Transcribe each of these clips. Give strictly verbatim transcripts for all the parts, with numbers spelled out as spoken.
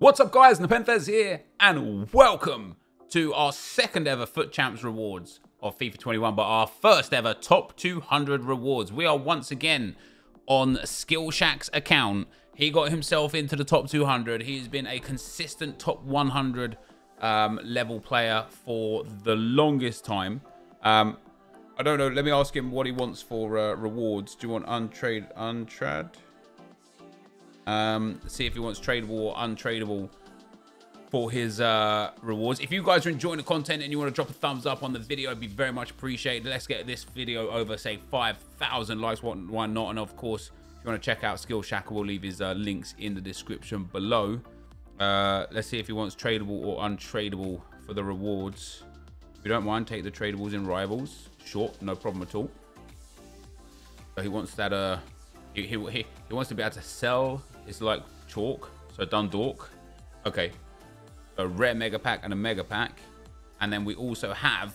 What's up guys, Nepenthes here, and welcome to our second ever FUT Champs rewards of FIFA twenty-one, but our first ever top two hundred rewards. We are once again on Skillshack's account. He got himself into the top two hundred. He's been a consistent top one hundred um, level player for the longest time. Um, I don't know, let me ask him what he wants for uh, rewards. Do you want untrade, untrad? Um, see if he wants tradable or untradeable for his uh, rewards. If you guys are enjoying the content and you want to drop a thumbs up on the video, it'd be very much appreciated. Let's get this video over, say, five thousand likes, why not? And of course, if you want to check out Skillshack, we'll leave his uh, links in the description below. Uh, let's see if he wants tradable or untradeable for the rewards. If you don't mind, take the tradables in rivals. Sure, no problem at all. So he wants that... Uh, he, he, he wants to be able to sell... It's like chalk, so Dundalk. Okay, a rare mega pack and a mega pack. And then we also have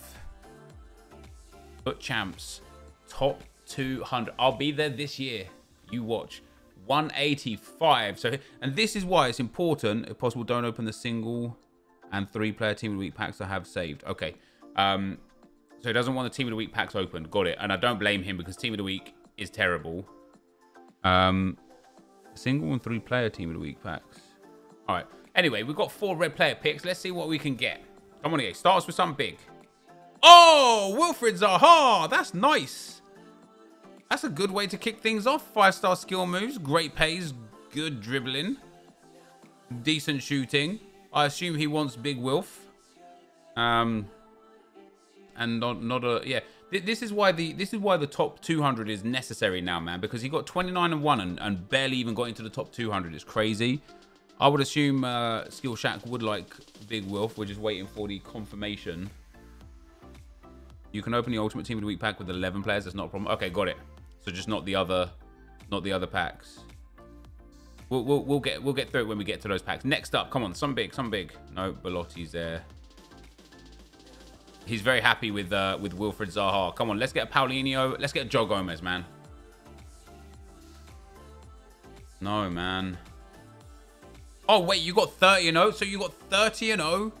Foot Champs, top two hundred. I'll be there this year, you watch. one eighty-five, so, and this is why it's important, if possible, don't open the single and three player team of the week packs I have saved. Okay, um, so he doesn't want the team of the week packs open, got it. And I don't blame him because team of the week is terrible. Um, Single and three player team of the week packs. All right. Anyway, we've got four red player picks. Let's see what we can get. Come on here. Starts with something big. Oh, Wilfried Zaha. That's nice. That's a good way to kick things off. Five-star skill moves. Great pace. Good dribbling. Decent shooting. I assume he wants Big Wilf. Um, and not not a yeah. This is why the this is why the top two hundred is necessary now, man. Because he got twenty-nine and one and, and barely even got into the top two hundred. It's crazy. I would assume uh, Skillshack would like Big Wilf. We're just waiting for the confirmation. You can open the ultimate team of the week pack with eleven players. That's not a problem. Okay, got it. So just not the other, not the other packs. We'll we'll, we'll get we'll get through it when we get to those packs. Next up, come on, some big, some big. No, Belotti's there. He's very happy with uh, with Wilfried Zaha. Come on, let's get a Paulinho. Let's get a Joe Gomez, man. No, man. Oh, wait, you got thirty and oh? So you got thirty and oh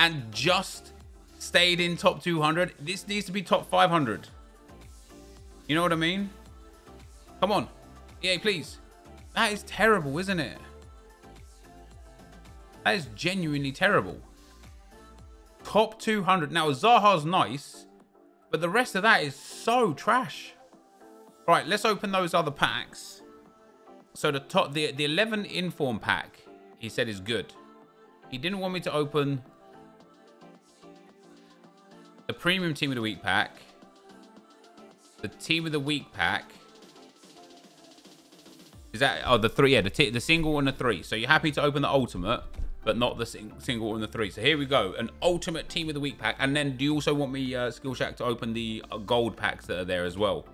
and just stayed in top two hundred? This needs to be top five hundred. You know what I mean? Come on. E A, please. That is terrible, isn't it? That is genuinely terrible. Top two hundred. Now, Zaha's nice, but the rest of that is so trash. All right, let's open those other packs. So the top, the, the eleven inform pack, he said is good. He didn't want me to open the premium team of the week pack, the team of the week pack. Is that, oh, the three, yeah, the, the single and the three. So you're happy to open the ultimate, but not the sing single and the three. So here we go, an ultimate team of the week pack. And then do you also want me, uh, Skillshack, to open the uh, gold packs that are there as well?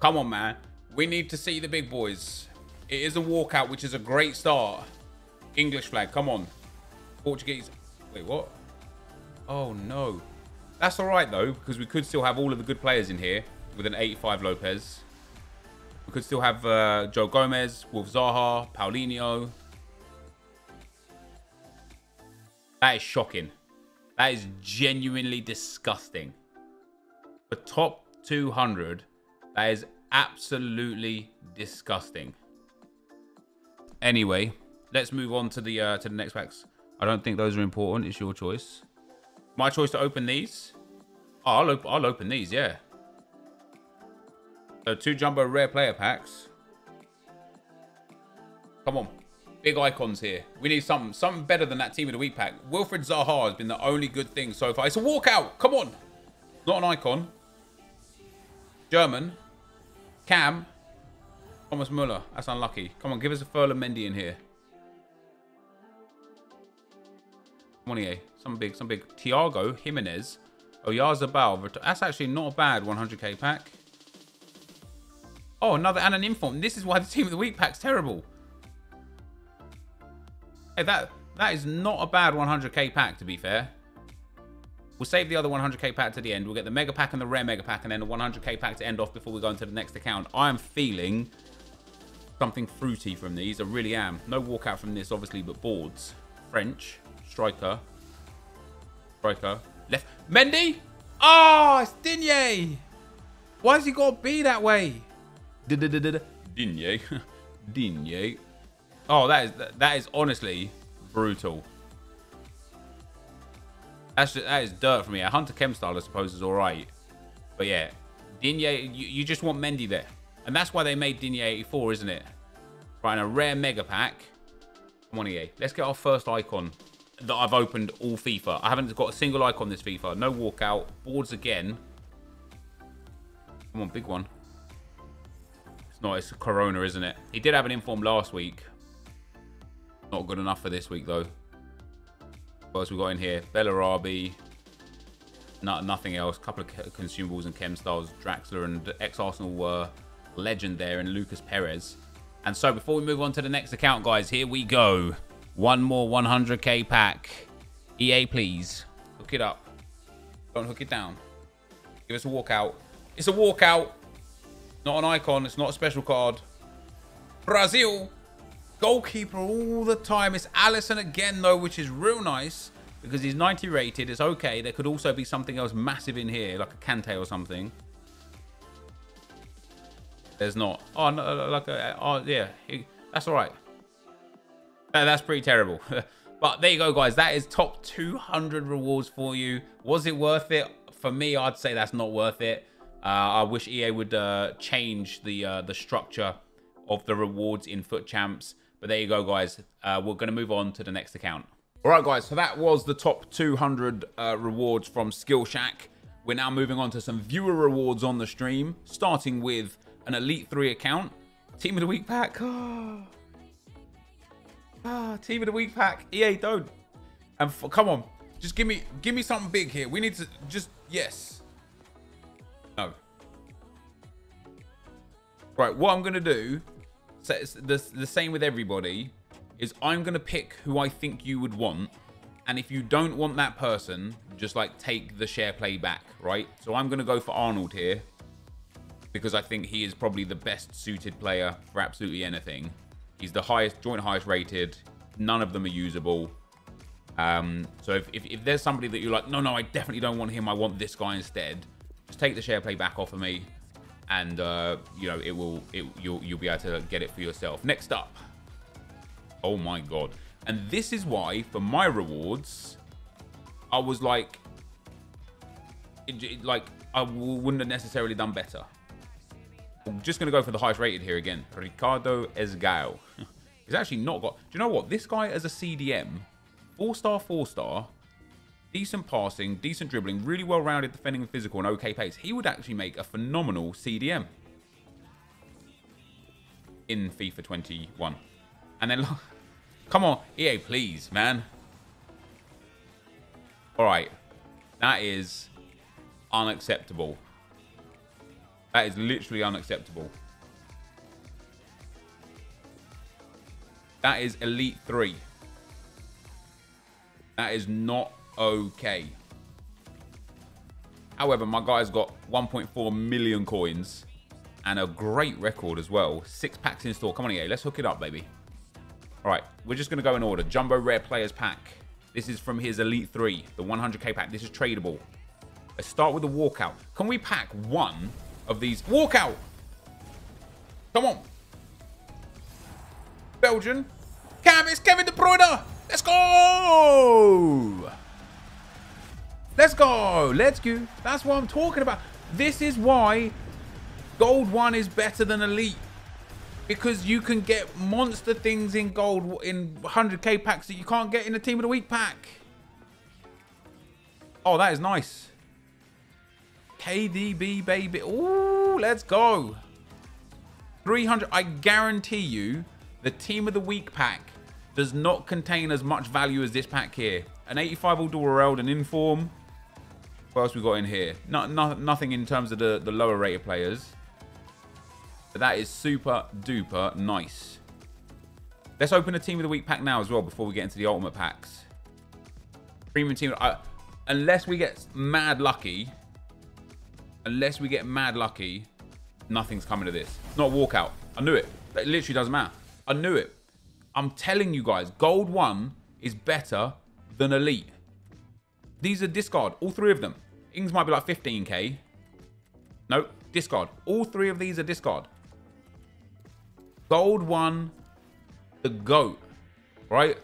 Come on, man. We need to see the big boys. It is a walkout, which is a great start. English flag, come on. Portuguese. Wait, what? Oh, no. That's all right, though, because we could still have all of the good players in here with an eighty-five Lopez. We could still have uh, Joe Gomez, Wolf Zaha, Paulinho. That is shocking. That is genuinely disgusting. For top two hundred, that is absolutely disgusting. Anyway, let's move on to the uh, to the next packs. I don't think those are important. It's your choice. My choice to open these. Oh, I'll, op I'll open these, yeah. So two jumbo rare player packs. Come on. Big icons here. We need something, something better than that team of the week pack. Wilfried Zaha has been the only good thing so far. It's a walkout. Come on. Not an icon. German. Cam. Thomas Muller. That's unlucky. Come on, give us a Ferland Mendy in here. Monier. Some big, some big. Thiago Jimenez. Oyarzabal. That's actually not a bad one hundred K pack. Oh, another and an inform. This is why the team of the week pack's terrible. Hey, that that is not a bad one hundred K pack, to be fair. We'll save the other one hundred K pack to the end. We'll get the mega pack and the rare mega pack, and then the one hundred K pack to end off before we go into the next account. I am feeling something fruity from these. I really am. No walkout from this, obviously, but boards. French. Striker. Striker. Left. Mendy! Oh, it's Digne! Why has he got to be that way? Digne. Digne. Oh, that is, that is honestly brutal. That's just, that is dirt for me. A Hunter Kemp style, I suppose, is all right. But yeah, Digne, you, you just want Mendy there. And that's why they made Digne eighty-four, isn't it? Right, and a rare mega pack. Come on, E A. Let's get our first icon that I've opened all FIFA. I haven't got a single icon this FIFA. No walkout. Boards again. Come on, big one. It's not. It's a Corona, isn't it? He did have an inform last week. Not good enough for this week, though. What else we got in here? Bellarabi. No, nothing else. A couple of consumables and chem styles. Draxler and ex-Arsenal were legend there, and Lucas Perez. And so before we move on to the next account, guys, here we go. One more one hundred K pack. E A, please. Hook it up. Don't hook it down. Give us a walkout. It's a walkout. Not an icon. It's not a special card. Brazil. Goalkeeper all the time. It's Alisson again, though, which is real nice because he's ninety rated. It's okay. There could also be something else massive in here, like a Cante or something. There's not. Oh, no, like a, oh yeah, that's all right. No, that's pretty terrible. But there you go, guys. That is top two hundred rewards for you. Was it worth it? For me, I'd say that's not worth it. Uh, I wish E A would uh, change the uh, the structure of the rewards in Foot Champs. But there you go, guys. Uh, we're going to move on to the next account. All right, guys. So that was the top two hundred uh, rewards from Skillshack. We're now moving on to some viewer rewards on the stream, starting with an Elite three account. Team of the Week pack. Oh. Ah, Team of the Week pack. E A, don't. And for, come on. Just give me give me something big here. We need to just, yes. No. Right, what I'm going to do, so it's the, the same with everybody, is I'm going to pick who I think you would want. And if you don't want that person, just like take the share play back, right? So I'm going to go for Arnold here because I think he is probably the best suited player for absolutely anything. He's the highest, joint highest rated. None of them are usable. Um, so if, if, if there's somebody that you're like, no, no, I definitely don't want him. I want this guy instead. Just take the share play back off of me. And, uh, you know, it will, it, you'll, you'll be able to get it for yourself. Next up. Oh, my God. And this is why, for my rewards, I was like, it, it, like I wouldn't have necessarily done better. I'm just going to go for the highest rated here again. Ricardo Esgao. He's actually not got... Do you know what? This guy as a C D M, four-star, four-star, decent passing, decent dribbling, really well-rounded defending and physical and okay pace. He would actually make a phenomenal C D M in FIFA twenty-one. And then, look, come on, E A, please, man. All right. That is unacceptable. That is literally unacceptable. That is Elite three. That is not okay. However, my guy's got one point four million coins and a great record as well. Six packs in store. Come on, E A. Let's hook it up, baby. All right. We're just going to go in order. Jumbo Rare Players Pack. This is from his Elite three, the one hundred K pack. This is tradable. Let's start with the walkout. Can we pack one of these? Walkout! Come on. Belgian. Cam, it's Kevin De Bruyne. Let's go! Let's go. Let's go. That's what I'm talking about. This is why Gold one is better than Elite. Because you can get monster things in Gold in one hundred K packs that you can't get in the Team of the Week pack. Oh, that is nice. K D B, baby. Ooh, let's go. three hundred. I guarantee you the Team of the Week pack does not contain as much value as this pack here. An eighty-five all Dorel, an Inform. What else we got in here? No, no, nothing in terms of the, the lower rated players. But that is super duper nice. Let's open a Team of the Week pack now as well before we get into the Ultimate packs. Premium Team... I, unless we get mad lucky... Unless we get mad lucky, nothing's coming to this. Not a walkout. I knew it. It literally doesn't matter. I knew it. I'm telling you guys, gold one is better than elite. These are discard, all three of them. Ings might be like fifteen K. Nope, discard. All three of these are discard. Gold one, the GOAT, right?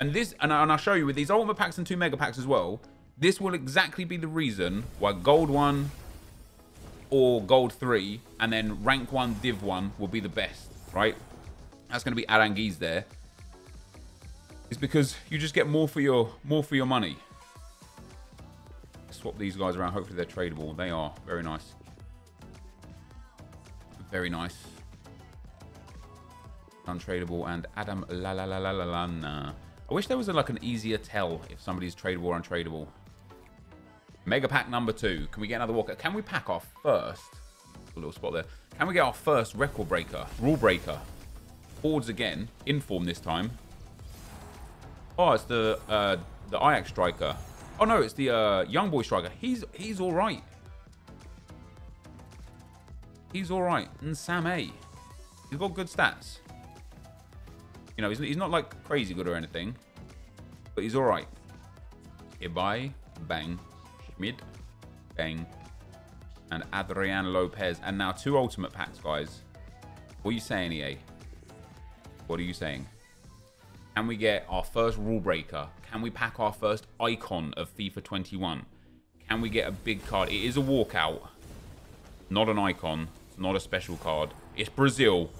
And this, and I'll show you with these ultimate packs and two mega packs as well, this will exactly be the reason why gold one or gold three and then rank one, div one will be the best, right? That's going to be Aranguiz there. It's because you just get more for your more for your money. Swap these guys around. Hopefully they're tradable. They are. Very nice. Very nice. Untradeable and Adam la la la la la la. Nah. I wish there was a, like an easier tell if somebody's tradable or untradeable. Mega pack number two. Can we get another walker? Can we pack our first? A little spot there. Can we get our first record breaker? Rule breaker. Boards again. Inform this time. Oh, it's the uh, the Ajax striker. Oh no, it's the uh, young boy striker. He's he's all right. He's all right. And Sam A. He's got good stats. You know, he's he's not like crazy good or anything, but he's all right. Ibai, bang, Schmidt, bang, and Adrian Lopez. And now two ultimate packs, guys. What are you saying, E A? What are you saying? Can we get our first rule breaker? Can we pack our first icon of FIFA twenty-one? Can we get a big card? It is a walkout. Not an icon. It's not a special card. It's Brazil.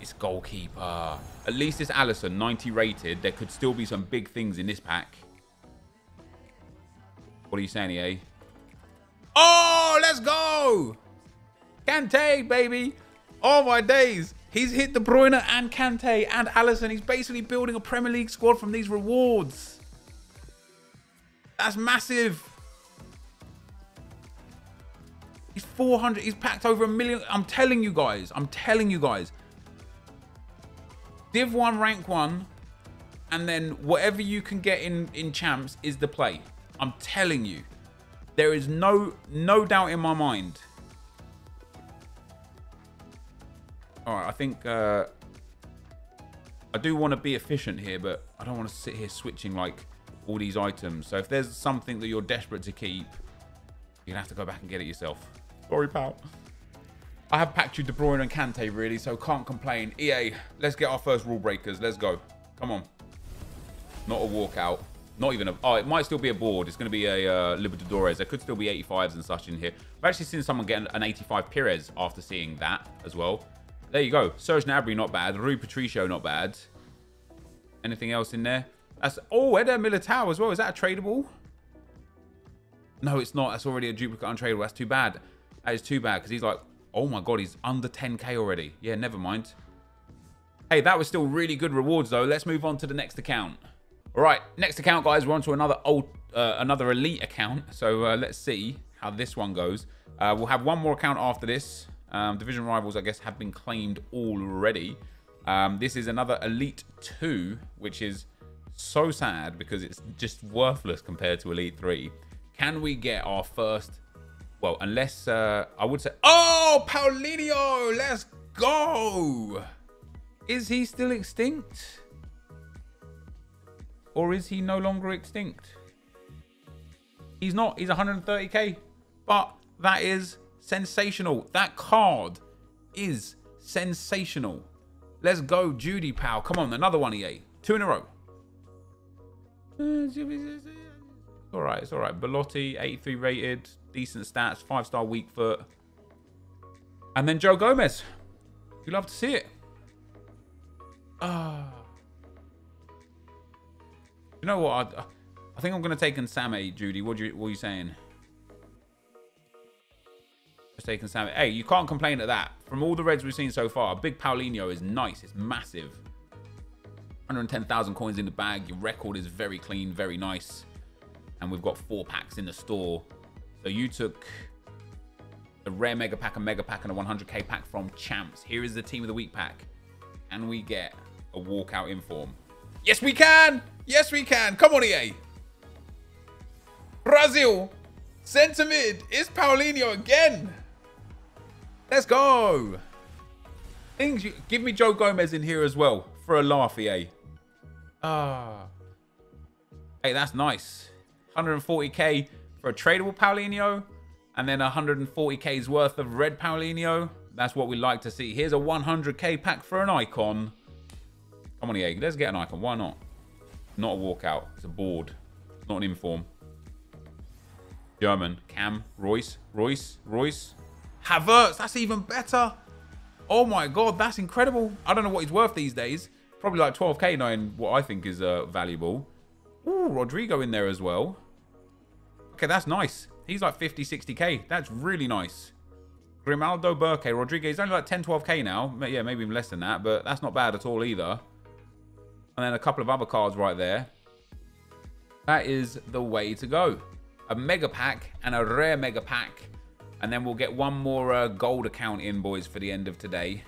It's goalkeeper. At least it's Alisson, ninety rated. There could still be some big things in this pack. What are you saying, E A? Oh, let's go! Cante, baby! Oh, my days. He's hit De Bruyne and Cante and Alisson. He's basically building a Premier League squad from these rewards. That's massive. He's four hundred. He's packed over a million. I'm telling you guys. I'm telling you guys. Div one, rank one. And then whatever you can get in, in champs is the play. I'm telling you. There is no, no doubt in my mind. All right, I think uh, I do want to be efficient here, but I don't want to sit here switching like all these items. So if there's something that you're desperate to keep, you're going to have to go back and get it yourself. Sorry, pal. I have packed you De Bruyne and Kante, really, so can't complain. E A, let's get our first rule breakers. Let's go. Come on. Not a walkout. Not even a... Oh, it might still be a board. It's going to be a uh, Libertadores. There could still be eighty-fives and such in here. I've actually seen someone get an eighty-five Perez after seeing that as well. There you go. Serge Gnabry, not bad. Rui Patricio, not bad. Anything else in there? That's oh, Edda Militao as well. Is that a tradable? No, it's not. That's already a duplicate untradeable. That's too bad. That is too bad because he's like, oh my god, he's under ten K already. Yeah, never mind. Hey, that was still really good rewards though. Let's move on to the next account. All right, next account, guys. We're on to another old, uh, another elite account. So uh, let's see how this one goes. Uh, we'll have one more account after this. Um, division rivals, I guess, have been claimed already. Um, this is another Elite two, which is so sad because it's just worthless compared to Elite three. Can we get our first... Well, unless... Uh, I would say... Oh, Paulinho! Let's go! Is he still extinct? Or is he no longer extinct? He's not. He's one hundred thirty K. But that is... sensational. That card is sensational. Let's go, Judy Powell. Come on, another one, E A. Two in a row. All right, it's all right. Belotti, eighty-three rated. Decent stats. Five-star weak foot. And then Joe Gomez. You love to see it. Ah. Uh, you know what? I, I think I'm going to take in Sam A, Judy. What, do you, what are you saying? Taken Sam. Hey, you can't complain at that. From all the reds we've seen so far, big Paulinho is nice. It's massive. one hundred ten thousand coins in the bag. Your record is very clean, very nice. And we've got four packs in the store. So you took a rare mega pack, a mega pack, and a one hundred K pack from Champs. Here is the team of the week pack. Can we get a walkout in form? Yes, we can. Yes, we can. Come on, E A. Brazil. Centre mid. It's Paulinho again. Let's go. I things. You give me Joe Gomez in here as well for a laugh, E A. Ah, oh. Hey, that's nice. one hundred forty K for a tradable Paulinho, and then one hundred forty K's worth of red Paulinho. That's what we like to see. Here's a one hundred K pack for an icon. Come on, E A, let's get an icon. Why not? Not a walkout. It's a board. It's not an inform. German. Cam. Royce. Royce. Royce. Havertz. That's even better. Oh my God, that's incredible. I don't know what he's worth these days. Probably like twelve K, knowing what I think is uh, valuable. Ooh, Rodrigo in there as well. Okay, that's nice. He's like fifty, sixty K. That's really nice. Grimaldo, Burke, Rodrigo. He's only like ten, twelve K now. Yeah, maybe even less than that, but that's not bad at all either. And then a couple of other cards right there. That is the way to go. A mega pack and a rare mega pack. And then we'll get one more uh, gold account in, boys, for the end of today.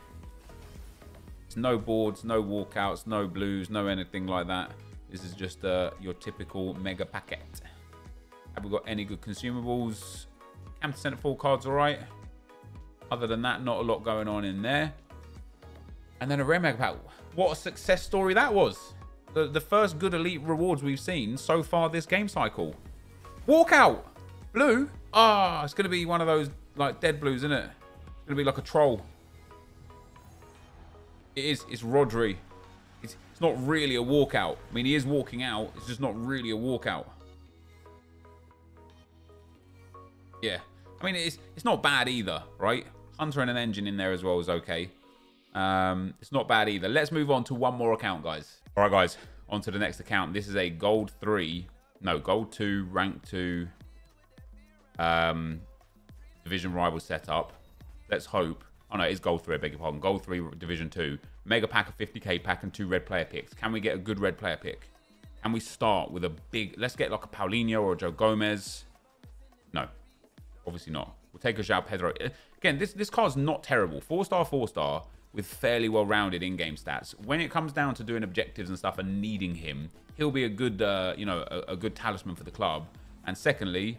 It's no boards, no walkouts, no blues, no anything like that. This is just uh, your typical mega packet. Have we got any good consumables? Cante centre full cards, all right. Other than that, not a lot going on in there. And then a rare mega pack. What a success story that was. The, the first good elite rewards we've seen so far this game cycle. Walkout! Blue? Ah, oh, it's going to be one of those like dead blues, isn't it? It's going to be like a troll. It is. It's Rodri. It's, it's not really a walkout. I mean, he is walking out. It's just not really a walkout. Yeah. I mean, it's, it's not bad either, right? Hunter and an engine in there as well is okay. Um, it's not bad either. Let's move on to one more account, guys. All right, guys, on to the next account. This is a gold three. No, gold two, rank two. Um, division rival setup. Let's hope. Oh no, it's gold three, I beg your pardon. Gold three, division two. Mega pack of fifty K pack and two red player picks. Can we get a good red player pick? Can we start with a big... Let's get like a Paulinho or a Joe Gomez. No, obviously not. We'll take a João Pedro. Again, this, this card's not terrible. Four star, four star with fairly well-rounded in-game stats. When it comes down to doing objectives and stuff and needing him, he'll be a good, uh, you know, a, a good talisman for the club. And secondly...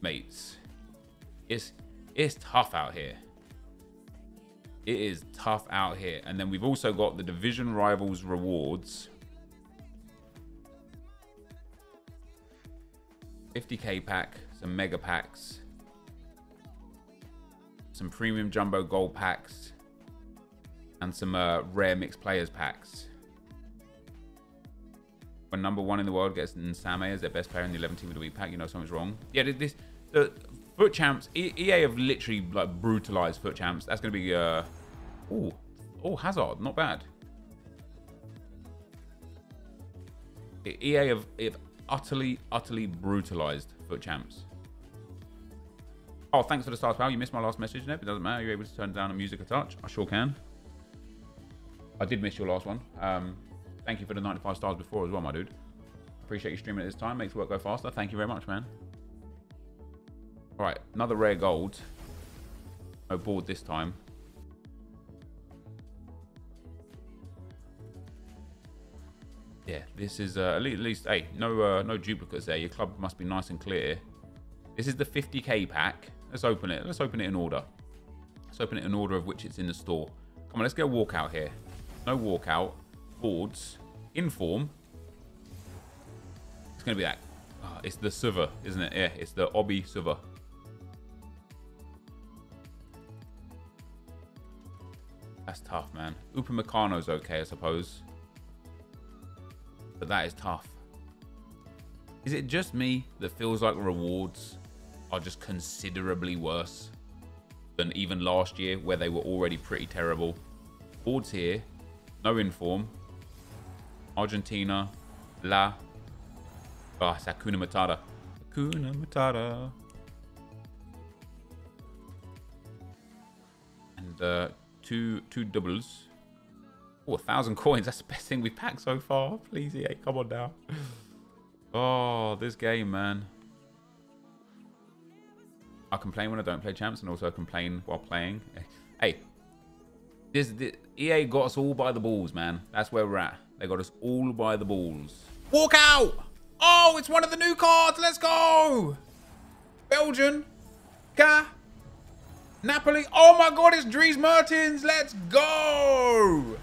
Mates, it's it's tough out here. It is tough out here. And then we've also got the division rivals rewards. fifty K pack, some mega packs, some premium jumbo gold packs, and some uh, rare mixed players packs. When number one in the world gets Nsame as their best player in the eleven team of the week pack, you know something's wrong. Yeah, this. Uh, Foot Champs, E A have literally like brutalized Foot Champs. That's gonna be uh, oh, oh Hazard, not bad. E A have, have utterly, utterly brutalized Foot Champs. Oh, thanks for the stars, pal. You missed my last message, Neb. It doesn't matter. You're able to turn down the music a touch. I sure can. I did miss your last one. Um, thank you for the ninety-five stars before as well, my dude. Appreciate you streaming at this time. Makes work go faster. Thank you very much, man. All right, another rare gold. No board this time. Yeah, this is uh, at least, hey, no uh, no duplicates there. Your club must be nice and clear. This is the fifty K pack. Let's open it. Let's open it in order. Let's open it in order of which it's in the store. Come on, let's get a walkout here. No walkout. Boards. Inform. It's going to be that. Oh, it's the Suva, isn't it? Yeah, it's the Obi Suva. That's tough, man. Upamecano's okay, I suppose. But that is tough. Is it just me that feels like rewards are just considerably worse than even last year where they were already pretty terrible? Boards here, no inform. Argentina, La. Oh, it's Hakuna Matata. Hakuna Matata. And uh, two two doubles. Oh, a thousand coins. That's the best thing we've packed so far. Please, E A, come on now. Oh, this game, man. I complain when I don't play champs and also complain while playing. Hey, this, this E A got us all by the balls, man. That's where we're at. They got us all by the balls. Walk out! Oh, it's one of the new cards. Let's go. Belgium. Ka. Napoli. Oh my God, it's Dries Mertens. Let's go.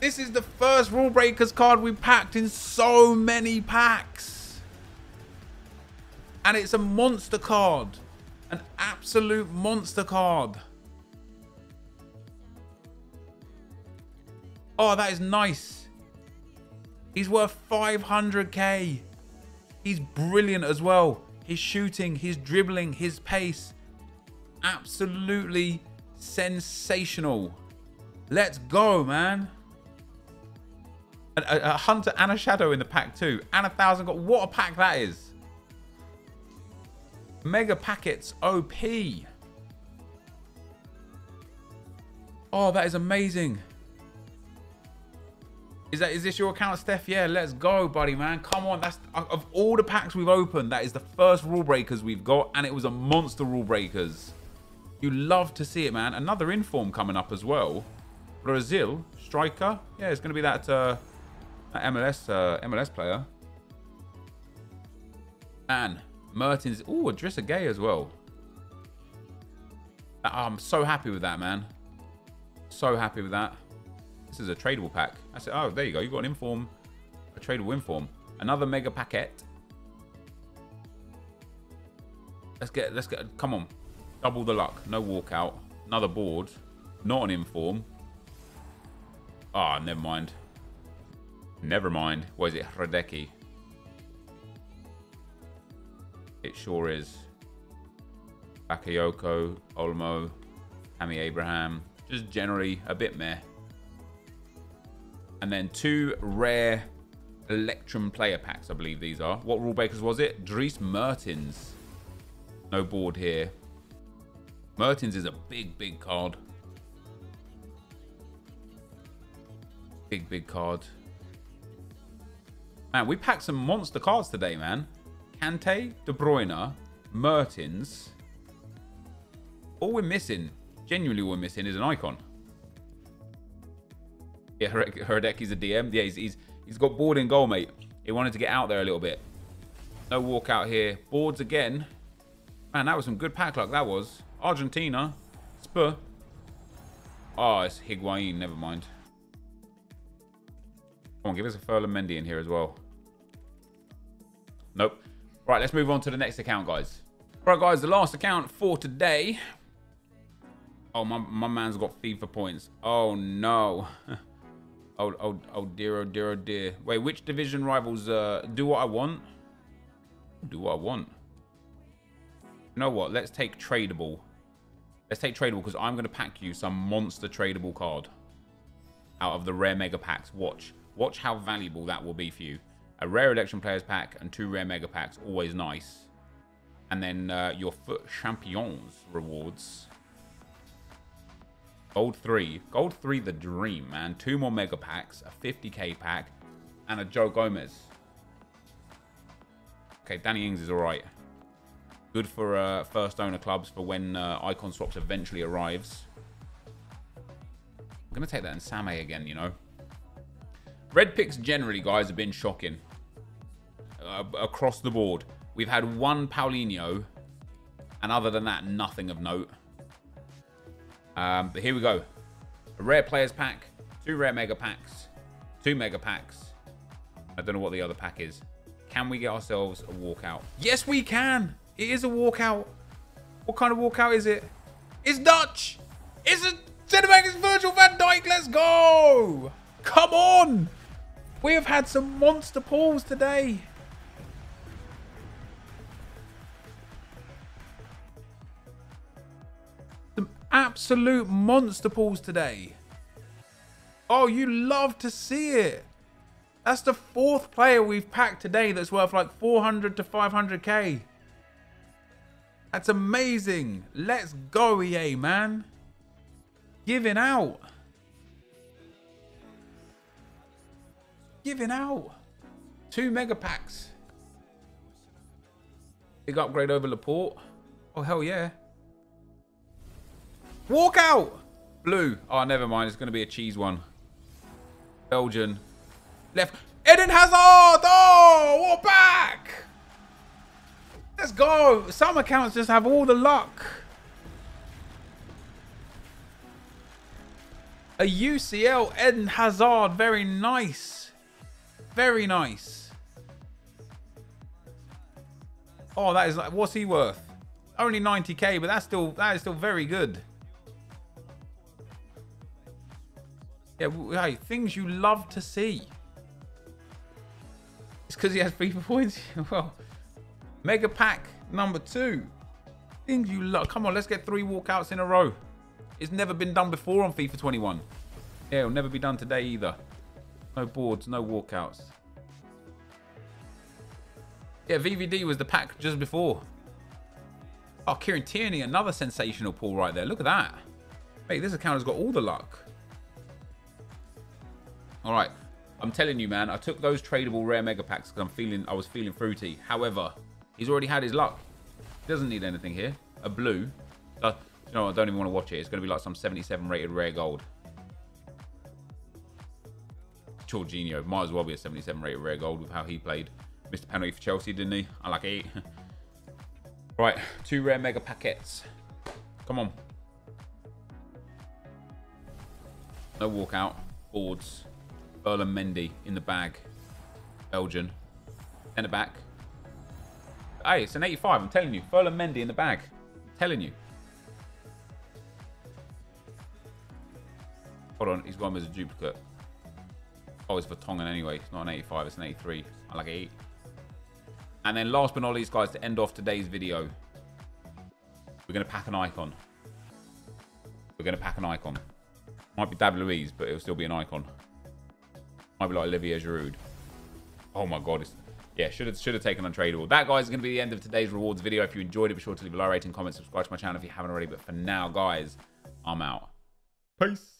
This is the first Rule Breakers card we packed in so many packs. And it's a monster card. An absolute monster card. Oh, that is nice. He's worth five hundred K. He's brilliant as well. His shooting, his dribbling, his pace. Absolutely sensational. Let's go, man. A, a, a hunter and a shadow in the pack too. And a thousand gold. What a pack that is. Mega packets O P. Oh, that is amazing. Is that is this your account, Steph? Yeah, let's go, buddy, man. Come on. That's of all the packs we've opened, that is the first Rule Breakers we've got, and it was a monster Rule Breakers. You love to see it, man. Another inform coming up as well. Brazil striker. Yeah, it's going to be that, uh, that M L S uh, M L S player. And Mertens. Oh, Dries Gay as well. Oh, I'm so happy with that, man. So happy with that. This is a tradable pack. I said, oh, there you go. You've got an inform, a tradable inform. Another mega packet. Let's get, let's get, come on. Double the luck. No walkout. Another board. Not an inform. Ah, oh, never mind. Never mind. What is it? Hradecki. It sure is. Bakayoko, Olmo, Tammy Abraham. Just generally a bit meh. And then two rare Electrum player packs, I believe these are. What Rule Breakers was it? Dries Mertens. No board here. Mertens is a big, big card. Big, big card. Man, we packed some monster cards today, man. Cante, De Bruyne, Mertens. All we're missing, genuinely all we're missing, is an icon. Yeah, Hradecki's a D M. Yeah, he's, he's, he's got board and goal, mate. He wanted to get out there a little bit. No walkout here. Boards again. Man, that was some good pack luck, that was. Argentina. Spur. Oh, it's Higuain. Never mind. Come on, give us a Ferland Mendy in here as well. Nope. Right, let's move on to the next account, guys. Right, guys, the last account for today. Oh, my, my man's got FIFA points. Oh, no. Oh, oh, oh dear, oh dear, oh dear. Wait, which division rivals uh, do what I want? Do what I want. You know what? Let's take tradable. Let's take tradable because I'm going to pack you some monster tradable card out of the rare mega packs. Watch. Watch how valuable that will be for you. A rare election players pack and two rare mega packs. Always nice. And then uh, your Foot Champions rewards. Gold three. Gold three, the dream, man. Two more mega packs, a fifty K pack, and a Joe Gomez. Okay, Danny Ings is all right. Good for uh, first owner clubs for when uh, Icon Swaps eventually arrives. I'm going to take that in Samé again, you know. Red picks generally, guys, have been shocking. Uh, across the board. We've had one Paulinho, and other than that, nothing of note. Um, but here we go. A rare players pack, two rare mega packs, two mega packs. I don't know what the other pack is. Can we get ourselves a walkout? Yes, we can. It is a walkout. What kind of walkout is it? It's Dutch. It's a centre-back. It's Virgil van Dijk. Let's go. Come on. We have had some monster pulls today. Absolute monster pulls today. Oh, you love to see it. That's the fourth player we've packed today that's worth like four hundred to five hundred K. That's amazing. Let's go, E A, man. Giving out. Giving out. Two mega packs. Big upgrade over Laporte. Oh, hell yeah. Walk out! Blue. Oh, never mind. It's going to be a cheese one. Belgian. Left. Eden Hazard! Oh, what a pack! Let's go. Some accounts just have all the luck. A U C L Eden Hazard. Very nice. Very nice. Oh, that is like, what's he worth? Only ninety K, but that's still that is still very good. Yeah, hey, things you love to see. It's because he has FIFA points. Well, mega pack number two. Things you love. Come on, let's get three walkouts in a row. It's never been done before on FIFA twenty-one. Yeah, it'll never be done today either. No boards, no walkouts. Yeah, V V D was the pack just before. Oh, Kieran Tierney, another sensational pull right there. Look at that. Mate, this account has got all the luck. All right, I'm telling you, man, I took those tradable rare mega packs because I'm feeling, I was feeling fruity. However, he's already had his luck. He doesn't need anything here. A blue. Uh, you know, I don't even want to watch it. It's going to be like some seventy-seven rated rare gold. Jorginho might as well be a seventy-seven rated rare gold with how he played. Missed a penalty for Chelsea, didn't he? I like it. Right, two rare mega packets. Come on. No walkout. Boards. Ferland Mendy in the bag. Belgian. Centre back. Hey, it's an eighty-five, I'm telling you. Ferland Mendy in the bag. I'm telling you. Hold on, he's gone as a duplicate. Oh, it's for Tongan anyway. It's not an eighty-five, it's an eighty-three. I like it. And then last but not least, guys, to end off today's video, we're going to pack an icon. We're going to pack an icon. Might be David Luiz, but it'll still be an icon. Might be like Olivier Giroud. Oh, my God. It's, yeah, should have, should have taken untradeable. That, guys, is going to be the end of today's rewards video. If you enjoyed it, be sure to leave a like, rating, comment, subscribe to my channel if you haven't already. But for now, guys, I'm out. Peace.